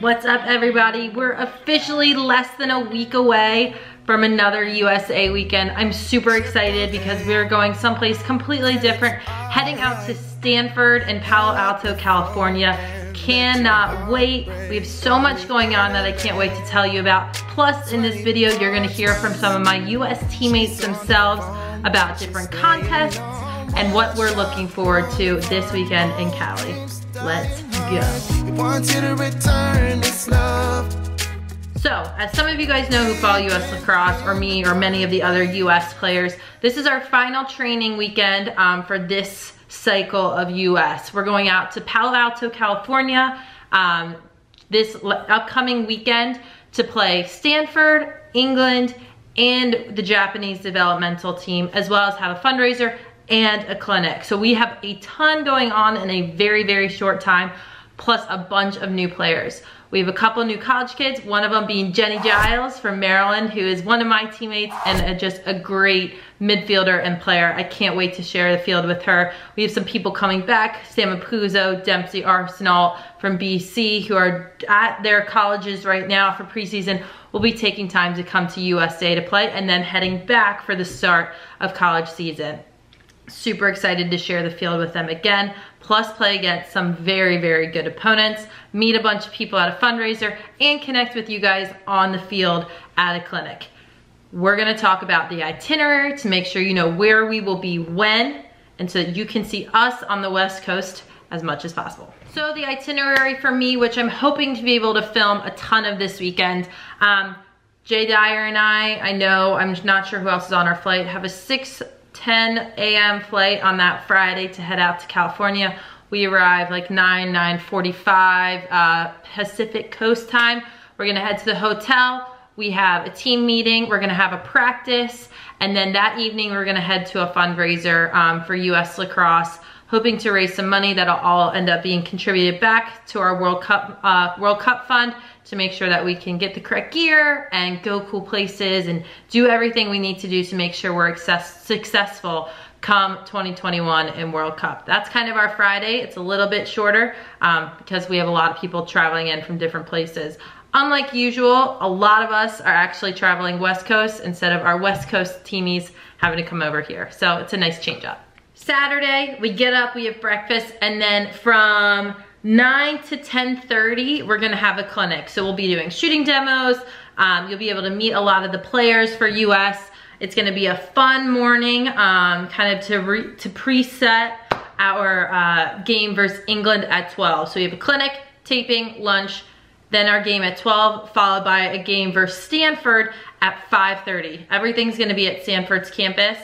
What's up, everybody? We're officially less than a week away from another USA weekend. I'm super excited because we're going someplace completely different, heading out to Stanford in Palo Alto, California. Cannot wait. We have so much going on that I can't wait to tell you about. Plus, in this video, you're gonna hear from some of my US teammates themselves about different contests and what we're looking forward to this weekend in Cali. Let's go. So, as some of you guys know who follow US Lacrosse or me or many of the other US players, this is our final training weekend for this cycle of US. We're going out to Palo Alto, California this upcoming weekend to play Stanford, England, and the Japanese developmental team, as well as have a fundraiser and a clinic. So we have a ton going on in a very, very short time, plus a bunch of new players. We have a couple new college kids, one of them being Jenny Giles from Maryland, who is one of my teammates and just a great midfielder and player. I can't wait to share the field with her. We have some people coming back, Sam Apuzzo, Dempsey Arsenal from BC, who are at their colleges right now for preseason. We'll be taking time to come to USA to play and then heading back for the start of college season. Super excited to share the field with them again, plus play against some very, very good opponents, meet a bunch of people at a fundraiser, and connect with you guys on the field at a clinic. We're gonna talk about the itinerary to make sure you know where we will be when, and so that you can see us on the West Coast as much as possible. So the itinerary for me, which I'm hoping to be able to film a ton of this weekend, Jay Dyer and I know, I'm not sure who else is on our flight, have a 10 a.m. flight on that Friday to head out to California. We arrive like 9:45 Pacific Coast time. We're gonna head to the hotel. We have a team meeting. We're gonna have a practice. And then that evening, we're gonna head to a fundraiser for US Lacrosse, hoping to raise some money that'll all end up being contributed back to our World Cup fund to make sure that we can get the correct gear and go cool places and do everything we need to do to make sure we're successful come 2021 in World Cup. That's kind of our Friday. It's a little bit shorter because we have a lot of people traveling in from different places. Unlike usual, a lot of us are actually traveling West Coast instead of our West Coast teamies having to come over here. So it's a nice change up. Saturday, we get up, we have breakfast, and then from 9 to 10:30, we're gonna have a clinic. So we'll be doing shooting demos. You'll be able to meet a lot of the players for US. It's gonna be a fun morning, kind of to preset our game versus England at 12. So we have a clinic, taping, lunch, then our game at 12, followed by a game versus Stanford at 5:30. Everything's gonna be at Stanford's campus.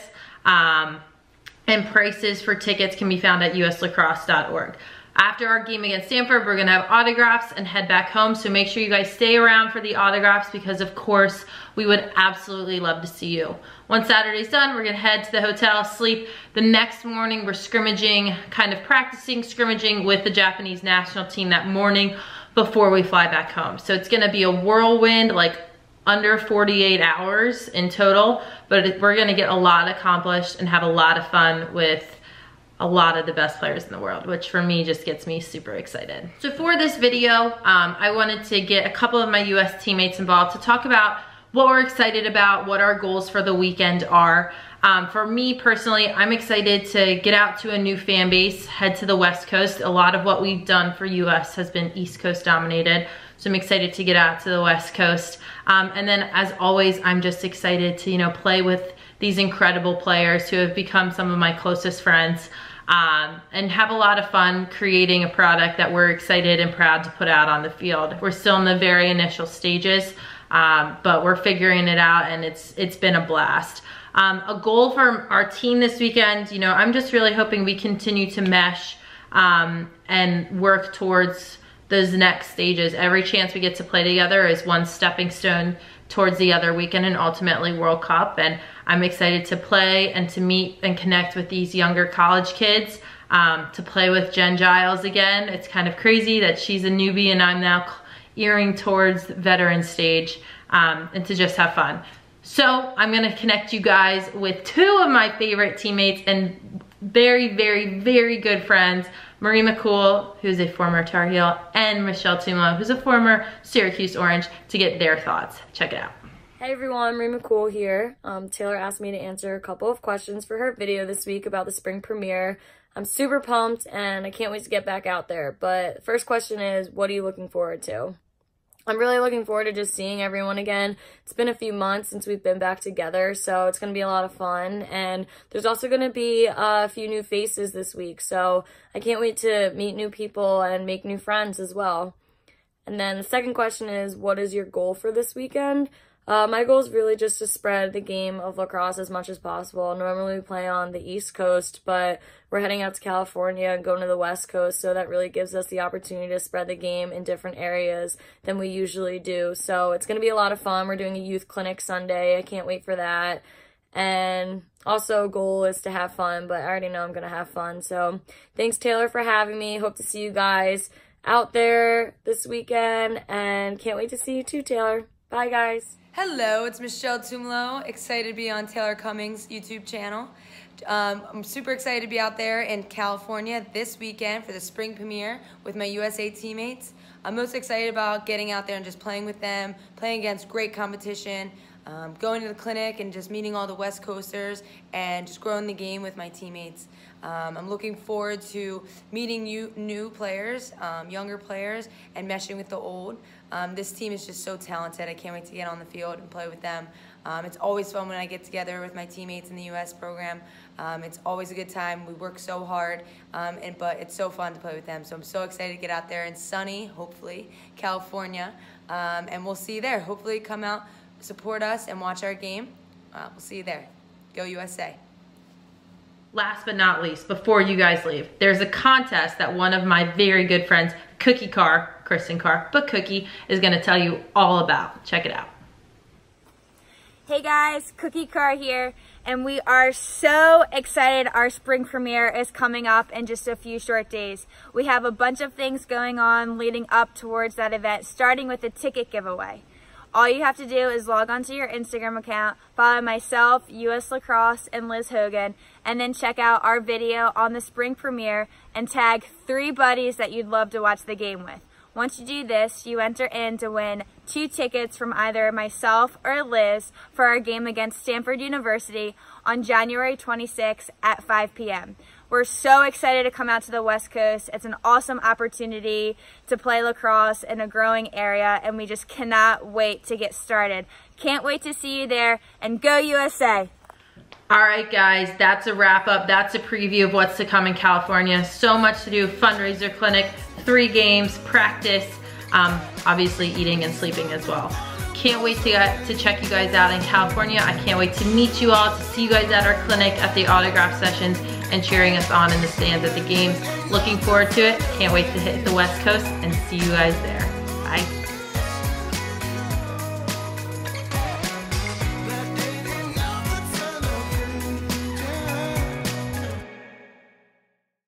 And prices for tickets can be found at uslacrosse.org. After our game against Stanford, we're gonna have autographs and head back home, so make sure you guys stay around for the autographs because of course, we would absolutely love to see you. Once Saturday's done, we're gonna head to the hotel, sleep. The next morning, we're scrimmaging, kind of practicing scrimmaging with the Japanese national team that morning before we fly back home. So it's gonna be a whirlwind, like under 48 hours in total, but we're gonna get a lot accomplished and have a lot of fun with a lot of the best players in the world, which for me just gets me super excited. So for this video, I wanted to get a couple of my US teammates involved to talk about what we're excited about, what our goals for the weekend are. For me personally, I'm excited to get out to a new fan base, head to the West Coast. A lot of what we've done for US has been East Coast dominated. So I'm excited to get out to the West Coast. And then as always, I'm just excited to, you know, play with these incredible players who have become some of my closest friends and have a lot of fun creating a product that we're excited and proud to put out on the field. We're still in the very initial stages, but we're figuring it out and it's been a blast. A goal for our team this weekend, you know, I'm just really hoping we continue to mesh and work towards those next stages. Every chance we get to play together is one stepping stone towards the other weekend and ultimately World Cup. And I'm excited to play and to meet and connect with these younger college kids, to play with Jen Giles again. It's kind of crazy that she's a newbie and I'm now earing towards veteran stage, and to just have fun. So I'm gonna connect you guys with two of my favorite teammates and very, very, very good friends Marie McCool, who's a former Tar Heel, and Michelle Tumolo, who's a former Syracuse Orange, to get their thoughts. Check it out. Hey everyone, Marie McCool here. Taylor asked me to answer a couple of questions for her video this week about the spring premiere. I'm super pumped and I can't wait to get back out there. But first question is, what are you looking forward to? I'm really looking forward to just seeing everyone again. It's been a few months since we've been back together, so it's going to be a lot of fun. And there's also going to be a few new faces this week, so I can't wait to meet new people and make new friends as well. And then the second question is, what is your goal for this weekend? My goal is really just to spread the game of lacrosse as much as possible. Normally we play on the East Coast, but we're heading out to California and going to the West Coast, so that really gives us the opportunity to spread the game in different areas than we usually do. So it's going to be a lot of fun. We're doing a youth clinic Sunday. I can't wait for that. And also goal is to have fun, but I already know I'm going to have fun. So thanks, Taylor, for having me. Hope to see you guys out there this weekend, and can't wait to see you too, Taylor. Bye, guys. Hello, it's Michelle Tumolo, excited to be on Taylor Cummings' YouTube channel. I'm super excited to be out there in California this weekend for the spring premiere with my USA teammates. I'm most excited about getting out there and just playing with them, playing against great competition, going to the clinic and just meeting all the West Coasters and just growing the game with my teammates. I'm looking forward to meeting new players, younger players, and meshing with the old. This team is just so talented. I can't wait to get on the field and play with them. It's always fun when I get together with my teammates in the U.S. program. It's always a good time. We work so hard, but it's so fun to play with them. So I'm so excited to get out there in sunny, hopefully, California, and we'll see you there. Hopefully come out, support us, and watch our game. We'll see you there. Go USA. Last but not least, before you guys leave, there's a contest that one of my very good friends, Cookie Karr, Cristen Karr, but Cookie, is going to tell you all about. Check it out. Hey guys, Cookie Karr here, and we are so excited. Our spring premiere is coming up in just a few short days. We have a bunch of things going on leading up towards that event, starting with a ticket giveaway. All you have to do is log onto your Instagram account, follow myself, US Lacrosse, and Liz Hogan, and then check out our video on the spring premiere and tag 3 buddies that you'd love to watch the game with. Once you do this, you enter in to win 2 tickets from either myself or Liz for our game against Stanford University on January 26th at 5 p.m. We're so excited to come out to the West Coast. It's an awesome opportunity to play lacrosse in a growing area, and we just cannot wait to get started. Can't wait to see you there, and go USA. All right, guys, that's a wrap up. That's a preview of what's to come in California. So much to do, fundraiser clinic, 3 games, practice, obviously eating and sleeping as well. Can't wait to check you guys out in California. I can't wait to meet you all, to see you guys at our clinic, at the autograph sessions, and cheering us on in the stands at the games. Looking forward to it. Can't wait to hit the West Coast and see you guys there. Bye.